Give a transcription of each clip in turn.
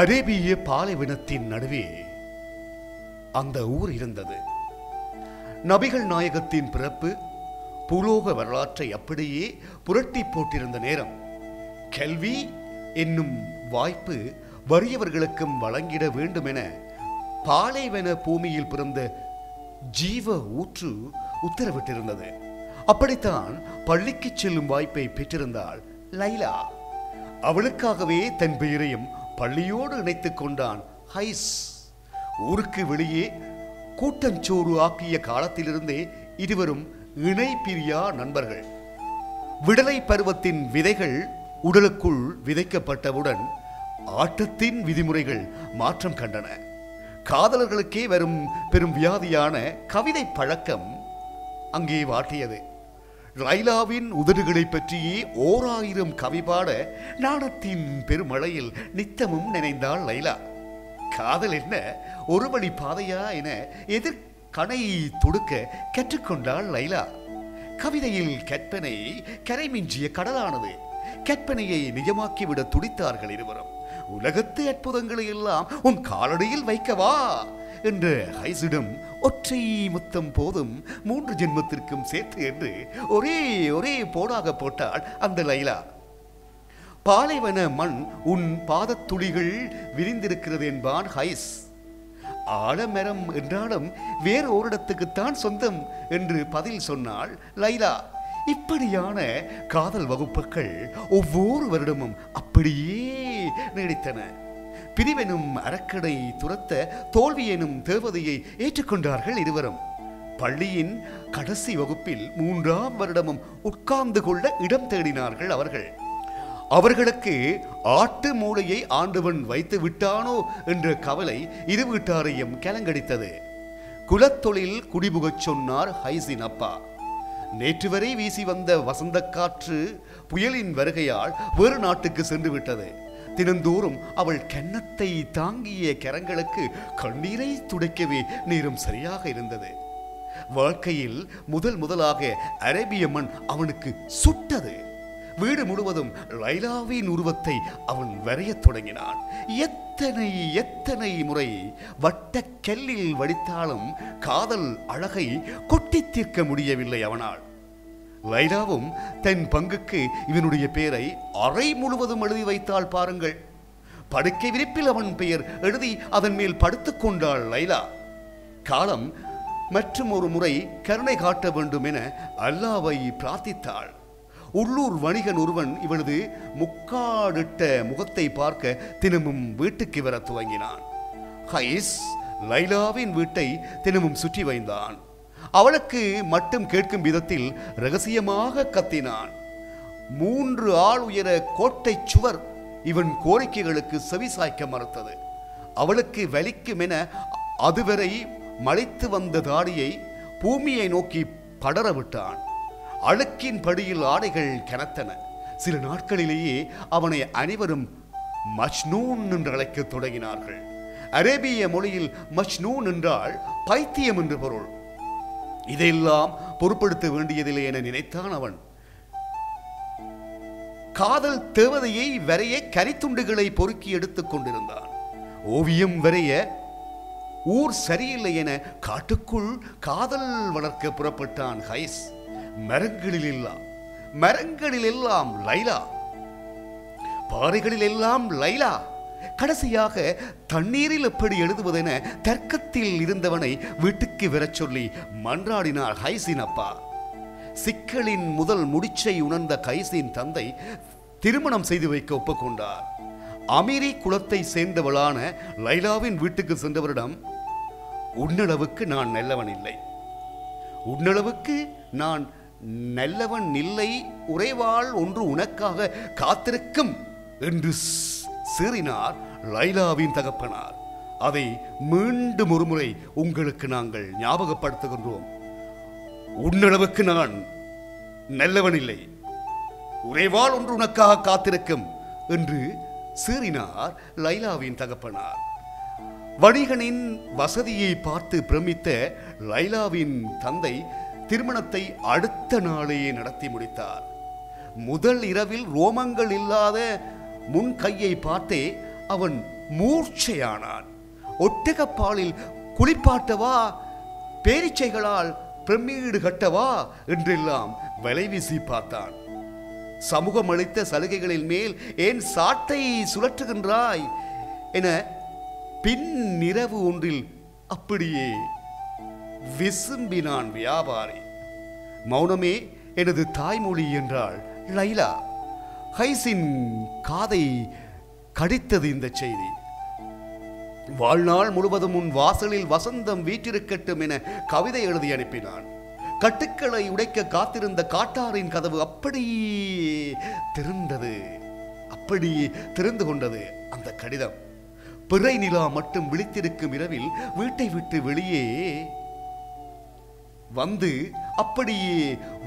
அரேபிய பாலைவனத்தின் நடுவே அந்த ஊர் இருந்தது. நபிகள் நாயகத்தின் பிறப்பு பூலோக வரலாற்றை அப்படியே புரட்டி போட்டிருந்த நேரம். கல்வி என்னும் வாய்ப்பு வறியவர்களுக்கும் வழங்கிட வேண்டும் என பாலைவன பூமியில் பிறந்த ஜீவ ஊற்று உத்தரவிட்டிருந்தது. அப்படித்தான் பள்ளிக்கு செல்லும் வாய்ப்பை பெற்றிருந்தாள் லைலா. அவளுக்காகவே தன் பெயரையும் பள்ளியோடு இணைத்துக் கொண்டான் ஹைஸ். ஊருக்கு வெளியே கூட்டஞ்சோறு ஆக்கிய காலத்திலிருந்தே இருவரும் இணை பிரியா நண்பர்கள். விடலை பருவத்தின் விதைகள் உடலுக்குள் விதைக்கப்பட்டவுடன் ஆட்டத்தின் விதிமுறைகள் மாற்றம் கண்டன. காதலர்களுக்கே வரும் பெரும் வியாதியான கவிதை பழக்கம் அங்கே வாட்டியது. லைலாவின் உதடுகளை பற்றியே 1000 கவிபாட நாணத்தின் பெருமழையில் நித்தமும் நினைந்தாள் லைலா. காதல் என்ன ஒரு வழி பாதையா என எதிர்கனை தொடுக்க கற்றுக்கொண்டாள் லைலா. கவிதையில் கற்பனை கரைமிஞ்சிய கடலானது. கற்பனையை நிஜமாக்கிவிட துடித்தார்கள் இருவரும். உலகத்து அற்புதங்களை எல்லாம் உன் காலடியில் வைக்கவா என்று ஹைசிடம் ஒற்றை முத்தம் போதும் 3 ஜென்மத்திற்கும் சேர்த்து என்று ஒரே போடாக போட்டாள் அந்த லைலா. பாலைவன மண் உன் பாதத்துளிகள் விரிந்திருக்கிறது என்பான் ஹைஸ். ஆலமரம் என்றாலும் வேறு ஓரிடத்துக்குத்தான் சொந்தம் என்று பதில் சொன்னாள் லைலா. இப்படியான காதல் வகுப்புகள் ஒவ்வொரு வருடமும் அப்படியே நீடித்தன. பிரிவெனும் அரக்கடை துரத்த தோல்வி எனும் தேவதையை ஏற்றுக்கொண்டார்கள் இருவரும். பள்ளியின் கடைசி வகுப்பில் 3ஆம் வருடமும் உட்கார்ந்து கொள்ள இடம் தேடினார்கள் அவர்கள். அவர்களுக்கு ஆட்டு மூளையை ஆண்டவன் வைத்து விட்டானோ என்ற கவலை இரு வீட்டாரையும் கலங்கடித்தது. குலத்தொழில் குடிபுகச் சொன்னார் ஹைசின் அப்பா. நேற்று வரை வீசி வந்த வசந்த காற்று புயலின் வருகையால் வேறு நாட்டுக்கு சென்று விட்டது. தினந்தோறும் அவள் கன்னத்தை தாங்கிய கரங்களுக்கு கண்ணீரை துடைக்கவே நேரம் சரியாக இருந்தது. வாழ்க்கையில் முதலாக அரேபிய மண் அவனுக்கு சுட்டது. வீடு முழுவதும் லைலாவின் உருவத்தை அவன் வரையத் தொடங்கினான். எத்தனை முறை வட்ட கல்லில் வடித்தாலும் காதல் அழகை கொட்டி தீர்க்க முடியவில்லை அவனால். லைலாவும் தன் பங்குக்கு இவனுடைய பெயரை அறை முழுவதும் எழுதி வைத்தாள் பாருங்கள். படுக்கை விரிப்பில் அவன் பெயர் எழுதி அதன் மேல் படுத்துக் கொண்டாள் லைலா. காலம் மற்றும் ஒரு முறை கருணை காட்ட வேண்டும் என அல்லாவை பிரார்த்தித்தாள். உள்ளூர் வணிகன் ஒருவன் இவளது முக்காடிட்ட முகத்தை பார்க்க தினமும் வீட்டுக்கு வர துவங்கினான். ஹைஸ் லைலாவின் வீட்டை தினமும் சுற்றி வைந்தான். அவளுக்கு மட்டும் கேட்கும் விதத்தில் ரகசியமாக கத்தினான். 3 ஆள் உயர கோட்டை சுவர் இவன் கோரிக்கைகளுக்கு செவிசாய்க்க மறுத்தது. அவளுக்கு வலிக்கும் என அதுவரை மலைத்து வந்த தாடியை பூமியை நோக்கி படர விட்டான். அழுக்கின் படியில் ஆடைகள் கனத்தன. சில நாட்களிலேயே அவனை அனைவரும் மஜ்னூன் என்று அழைக்க தொடங்கினார்கள். அரேபிய மொழியில் மஜ்னூன் என்றால் பைத்தியம் என்று பொருள். இதையெல்லாம் பொறுப்படுத்த வேண்டியதில்லை என நினைத்தான் அவன். காதல் தேவதையை வரைய கரித்துண்டுகளை பொறுக்கி எடுத்துக் கொண்டிருந்தான். ஓவியம் வரைய ஊர் சரியில்லை என காட்டுக்குள் காதல் வளர்க்க புறப்பட்டான் ஹைஸ். மரங்களில் எல்லாம் லைலா, பாறைகளில் எல்லாம் லைலா. கடைசியாக தண்ணீரில் எப்படி எழுதுவதென தர்க்கத்தில் இருந்தவனை வீட்டுக்கு வர சொல்லி மன்றாடினார் ஹைசின் அப்பா. சிக்கலின் முதல் முடிச்சை உணர்ந்த ஹைசின் தந்தை திருமணம் செய்து வைக்க ஒப்புக்கொண்டார். அமீரி குலத்தை சேர்ந்தவளான லைலாவின் வீட்டுக்கு சென்றவரிடம், உன்னளவுக்கு நான் நல்லவன் இல்லை, உறைவாள் ஒன்று உனக்காக காத்திருக்கும் என்று சீறினார் லைலாவின் தகப்பனார். அதை மீண்டும் ஒருமுறை உங்களுக்கு நாங்கள் ஞாபகப்படுத்துகின்றோம். உன்னளவுக்கு நான் நல்லவன் இல்லை, உறைவாள் ஒன்று உனக்காக காத்திருக்கும் என்று சீறினார் லைலாவின் தகப்பனார். வணிகனின் வசதியை பார்த்து பிரமித்த லைலாவின் தந்தை திருமணத்தை அடுத்த நாளையே நடத்தி முடித்தார். முதல் இரவில் ரோமங்கள் இல்லாத முன் கையை பார்த்தே அவன் மூர்ச்சையானான். ஒட்டகப்பாலில் குளிப்பாட்டவா, பேரிச்சைகளால் பிரமீடு கட்டவா என்றெல்லாம் வலை வீசி பார்த்தான். சமூகம் அளித்த சலுகைகளின் மேல் ஏன் சாட்டை சுழற்றுகின்றாய் என பின் நிரவு ஒன்றில் அப்படியே விசும்பினான் வியாபாரி. மௌனமே எனது தாய்மொழி என்றாள் லைலா. ஹைசின் காதை கடித்தது இந்த செய்தி. வாழ்நாள் முழுவதும் உன் வாசலில் வசந்தம் வீற்றிருக்கட்டும் என கவிதை எழுதி அனுப்பினான். கட்டுக்களை உடைக்க காத்திருந்த காட்டாரின் கதவு அப்படியே திறந்து கொண்டது. அந்த கடிதம் பிறை நிலா மட்டும் விழித்திருக்கும் இரவில் வீட்டை விட்டு வெளியே வந்து அப்படியே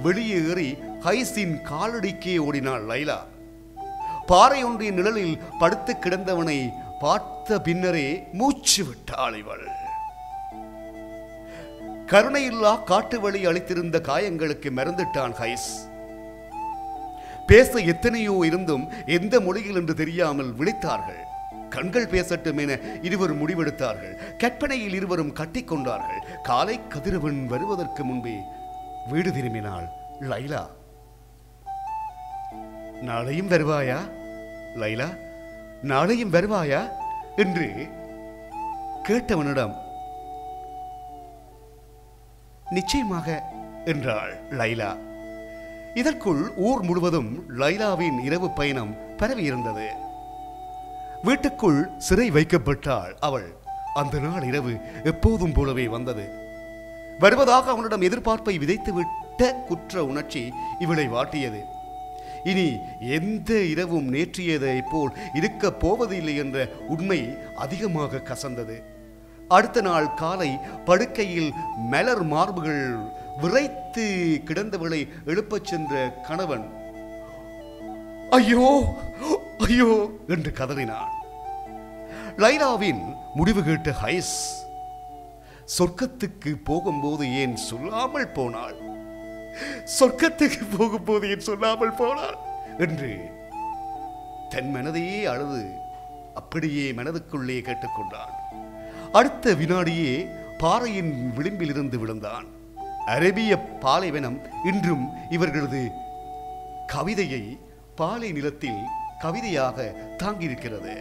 வெளியேறி ஹைசின் காலடிக்கே ஓடினாள் லைலா. பாறையொன்றிய நிழலில் படுத்து கிடந்தவனை பார்த்த பின்னரே மூச்சு விட்டாள் இவள். கருணையில்லா காட்டு வழி அளித்திருந்த காயங்களுக்கு மறந்துட்டான் ஹைஸ். பேச எத்தனையோ இருந்தும் எந்த மொழியில் என்று தெரியாமல் விழித்தார்கள். கண்கள் பேசட்டும் என இருவரும் முடிவெடுத்தார்கள். கற்பனையில் இருவரும் கட்டிக்கொண்டார்கள். காலை கதிரவன் வருவதற்கு முன்பே வீடு திரும்பினாள் லைலா. நாளையும் வருவாயா லைலா, நாளையும் வருவாயா என்று கேட்டவனிடம் நிச்சயமாக என்றாள் லைலா. இதற்குள் ஊர் முழுவதும் லைலாவின் இரவு பயணம் பரவியிருந்தது. வீட்டுக்குள் சிறை வைக்கப்பட்டாள் அவள். அந்த நாள் இரவு எப்போதும் போலவே வந்தது. வருவதாக அவனிடம் எதிர்பார்ப்பை விதைத்துவிட்ட குற்ற உணர்ச்சி இவளை வாட்டியது. இனி எந்த இரவும் நேற்றியதை போல் இருக்கப் போவதில்லை என்ற உண்மை அதிகமாக கசந்தது. அடுத்த நாள் காலை படுக்கையில் மலர் மார்புகள் விரைத்து கிடந்தவளை எழுப்பச் சென்ற கணவன் ஐயோ ஐயோ என்று கதறினான். லைலாவின் முடிவு கேட்ட ஹைஸ் சொர்க்கத்துக்கு போகும்போது ஏன் சொல்லாமல் போனாள், சொர்க்கத்துக்கு போகும்போது ஏன் சொல்லாமல் போனாள் என்று தன் மனதையே அழுது அப்படியே மனதுக்குள்ளே கேட்டுக்கொண்டான். அடுத்த வினாடியே பாறையின் விளிம்பிலிருந்து விழுந்தான். அரேபிய பாலைவனம் இன்றும் இவர்களது கவிதையை பாலை நிலத்தில் கவிதையாக தாங்கியிருக்கிறது.